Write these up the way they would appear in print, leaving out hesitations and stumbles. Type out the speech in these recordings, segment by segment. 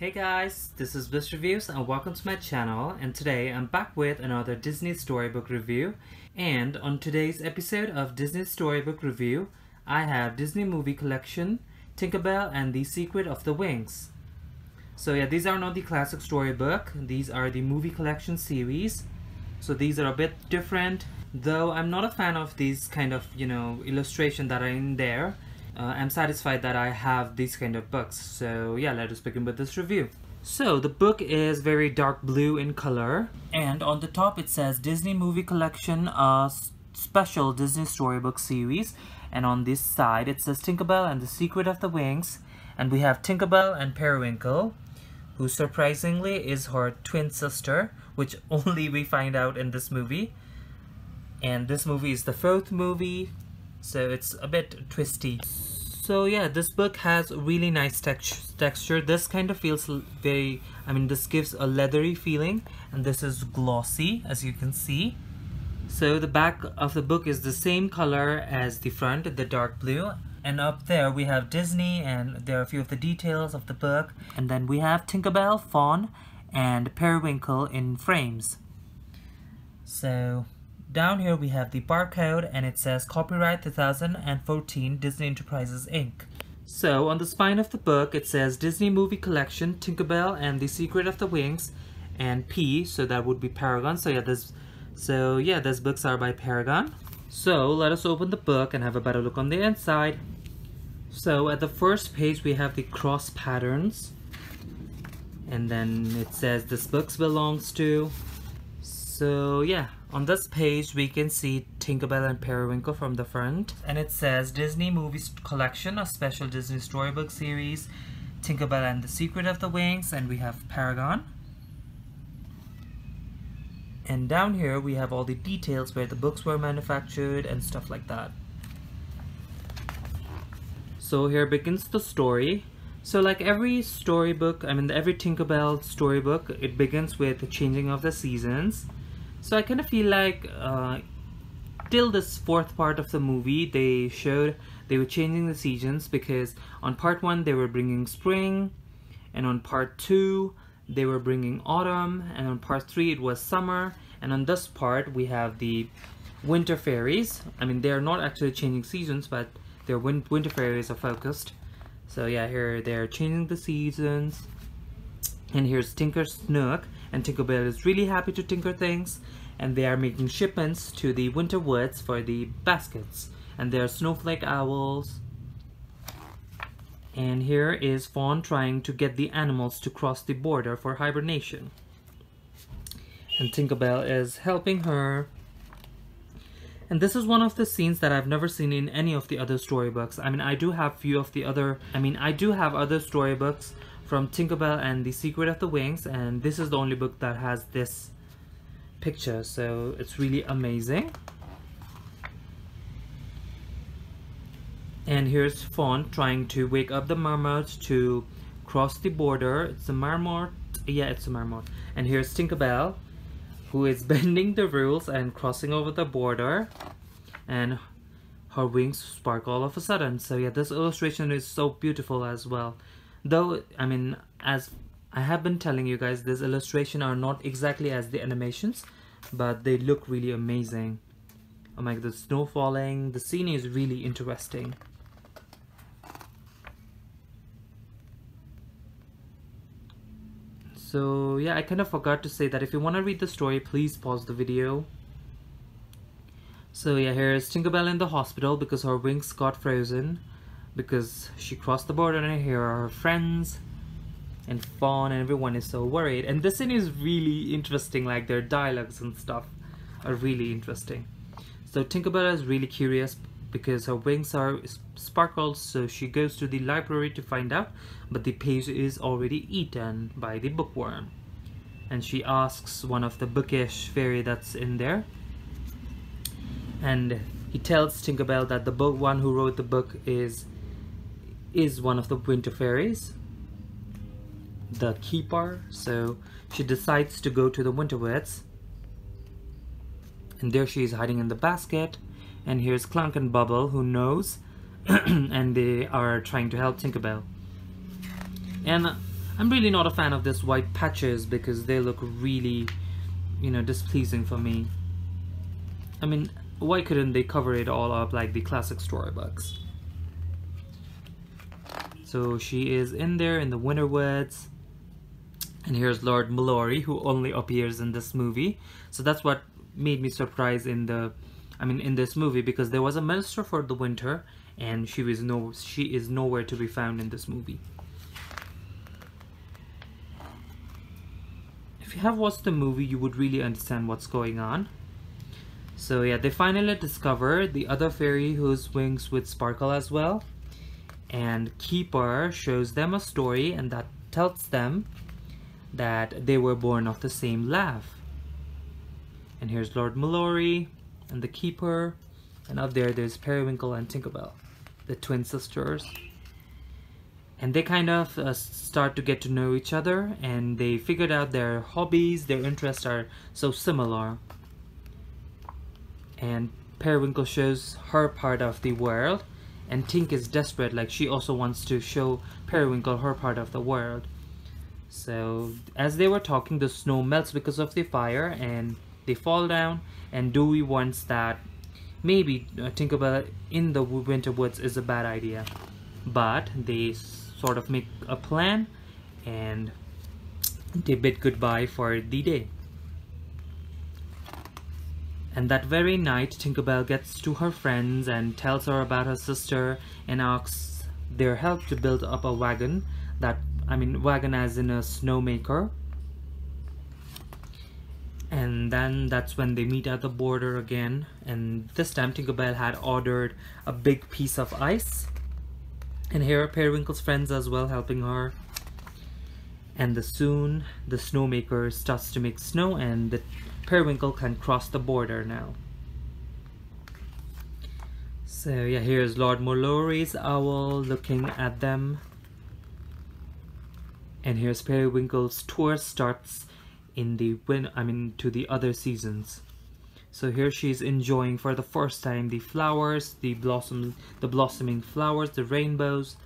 Hey guys, this is BishReviews and welcome to my channel, and today I'm back with another Disney Storybook Review. And on today's episode of Disney Storybook Review, I have Disney Movie Collection, Tinker Bell and The Secret of the Wings. So yeah, these are not the classic storybook, these are the movie collection series. So these are a bit different, though I'm not a fan of these kind of, you know, illustration that are in there. I'm satisfied that I have these kind of books, so yeah, let us begin with this review. So the book is very dark blue in color, and on the top it says Disney Movie Collection, Special Disney Storybook Series, and on this side it says Tinker Bell and The Secret of the Wings, and we have Tinker Bell and Periwinkle, who surprisingly is her twin sister, which only we find out in this movie. And this movie is the fourth movie, so it's a bit twisty. So yeah, this book has really nice texture. This kind of feels very, this gives a leathery feeling, and this is glossy, as you can see. So the back of the book is the same color as the front, the dark blue, and up there we have Disney, and there are a few of the details of the book, and then we have Tinkerbell, Fawn and Periwinkle in frames. So down here we have the barcode, and it says copyright 2014 Disney Enterprises Inc. So on the spine of the book it says Disney Movie Collection, Tinkerbell and The Secret of the Wings, and P, so that would be Parragon. So yeah, these books are by Parragon. So let us open the book and have a better look on the inside. So at the first page we have the cross patterns, and then it says this book belongs to. So yeah, on this page we can see Tinkerbell and Periwinkle from the front, and it says Disney Movie Collection, a Special Disney Storybook Series, Tinkerbell and The Secret of the Wings, and we have Parragon. And down here we have all the details where the books were manufactured and stuff like that. So here begins the story. So like every storybook, every Tinkerbell storybook, it begins with the changing of the seasons. So I kind of feel like till this fourth part of the movie they were changing the seasons, because on part 1 they were bringing spring, and on part 2 they were bringing autumn, and on part 3 it was summer, and on this part we have the winter fairies. They are not actually changing seasons, but their winter fairies are focused. So yeah, here they're changing the seasons. And here's Tinker Snook, and Tinkerbell is really happy to tinker things, and they are making shipments to the winter woods for the baskets, and there are snowflake owls. And here is Fawn trying to get the animals to cross the border for hibernation, and Tinkerbell is helping her. And this is one of the scenes that I've never seen in any of the other storybooks. I do have other storybooks from Tinkerbell and The Secret of the Wings, and this is the only book that has this picture, so it's really amazing. And here's Fawn trying to wake up the marmot to cross the border. It's a marmot, yeah, it's a marmot. And here's Tinkerbell, who is bending the rules and crossing over the border, and her wings sparkle all of a sudden. So yeah, this illustration is so beautiful as well. Though, as I have been telling you guys, this illustration are not exactly as the animations, but they look really amazing. Oh my god, the snow falling, the scene is really interesting. So yeah, I kind of forgot to say that if you want to read the story, please pause the video. So yeah, here is Tinkerbell in the hospital because her wings got frozen, because she crossed the border, and here are her friends and Fawn, and everyone is so worried. And this scene is really interesting, like their dialogues and stuff are really interesting. So Tinkerbell is really curious because her wings are sparkled, so she goes to the library to find out, but the page is already eaten by the bookworm, and she asks one of the bookish fairy that's in there, and he tells Tinkerbell that the one who wrote the book is one of the winter fairies, the keeper. So she decides to go to the winter woods, and there she is hiding in the basket. And here's Clunk and Bubble, who knows, and they are trying to help Tinkerbell. And I'm really not a fan of this white patches because they look really, you know, displeasing for me. I mean, why couldn't they cover it all up like the classic storybooks? So she is in there in the winter woods. And here's Lord Milori, who only appears in this movie. So that's what made me surprised in this movie, because there was a minister for the winter and she is nowhere to be found in this movie. If you have watched the movie, you would really understand what's going on. So yeah, they finally discover the other fairy whose wings would sparkle as well. And Keeper shows them a story, and that tells them that they were born of the same laugh. And here's Lord Milori and the Keeper, and up there there's Periwinkle and Tinker Bell, the twin sisters. And they kind of start to get to know each other, and they figured out their hobbies, their interests are so similar. And Periwinkle shows her part of the world, and Tink is desperate, like she also wants to show Periwinkle her part of the world. So as they were talking, the snow melts because of the fire and they fall down, and Dewey wants that maybe Tinkerbell in the winter woods is a bad idea, but they sort of make a plan and they bid goodbye for the day. And that very night, Tinkerbell gets to her friends and tells her about her sister and asks their help to build up a wagon, wagon as in a snowmaker. And then that's when they meet at the border again, and this time Tinkerbell had ordered a big piece of ice. And here are Periwinkle's friends as well, helping her. And soon the snowmaker starts to make snow, and the Periwinkle can cross the border now. So yeah, here's Lord Milori's owl looking at them. And here's Periwinkle's tour starts to the other seasons. So here she's enjoying for the first time the flowers, the blossoming flowers, the rainbows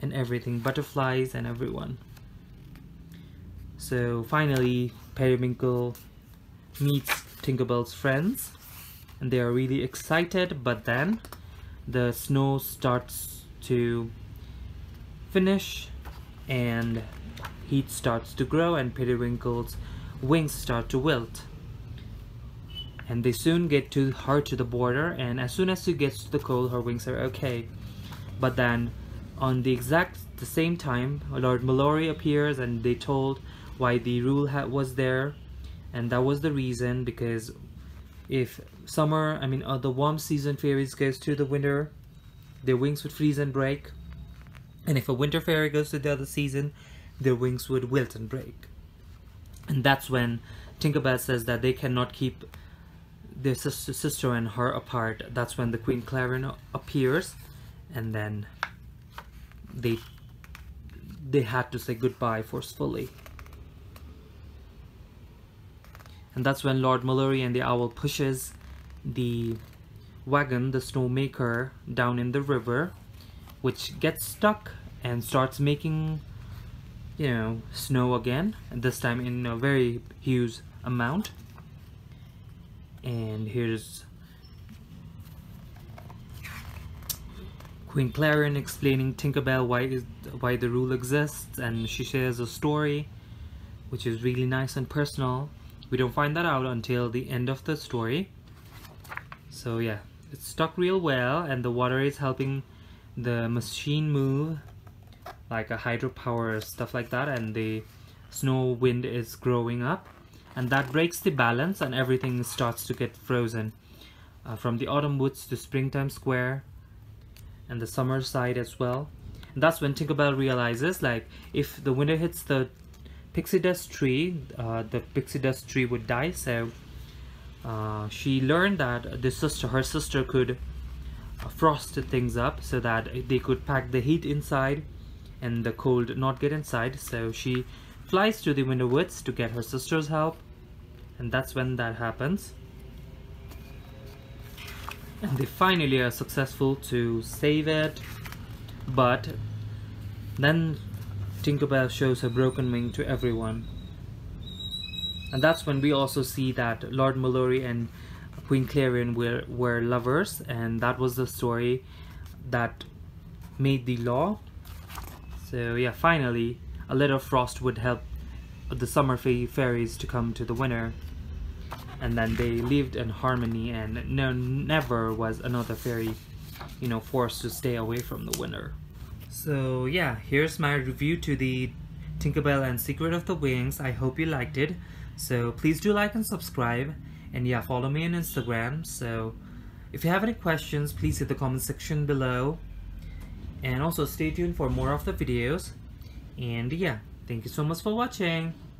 and everything, butterflies and everyone. So finally Periwinkle meets Tinkerbell's friends and they are really excited, but then the snow starts to finish and heat starts to grow and Periwinkle's wings start to wilt. And they soon get to the border, and as soon as she gets to the cold, her wings are okay. But then on the same time, Lord Milori appears and they told why the rule was there, and that was the reason, because if the warm season fairies goes to the winter, their wings would freeze and break. And if a winter fairy goes to the other season, their wings would wilt and break. And that's when Tinkerbell says that they cannot keep their sister and her apart. That's when the Queen Clarion appears, and then they had to say goodbye forcefully. And that's when Lord Milori and the owl pushes the wagon, the snowmaker, down in the river, which gets stuck and starts making, you know, snow again, and this time in a very huge amount. And here's Queen Clarion explaining Tinkerbell why the rule exists, and she shares a story which is really nice and personal. We don't find that out until the end of the story. So yeah, it's stuck real well, and the water is helping the machine move like a hydropower, stuff like that, and the snow wind is growing up, and that breaks the balance and everything starts to get frozen, from the autumn woods to Springtime Square and the summer side as well. And that's when Tinkerbell realizes, like, if the winter hits the pixie dust tree, the pixie dust tree would die. So she learned that her sister could frosted things up so that they could pack the heat inside and the cold not get inside. So she flies to the winter woods to get her sister's help, and that's when that happens, and they finally are successful to save it. But then Tinkerbell shows her broken wing to everyone. And that's when we also see that Lord Milori and Queen Clarion were lovers, and that was the story that made the law. So yeah, finally a little frost would help the summer fairies to come to the winter, and then they lived in harmony, and never was another fairy, you know, forced to stay away from the winter. So yeah, here's my review to the Tinker Bell and Secret of the Wings. I hope you liked it. So please do like and subscribe, and yeah, follow me on Instagram. So if you have any questions, please hit the comment section below, and also stay tuned for more of the videos. And yeah, thank you so much for watching.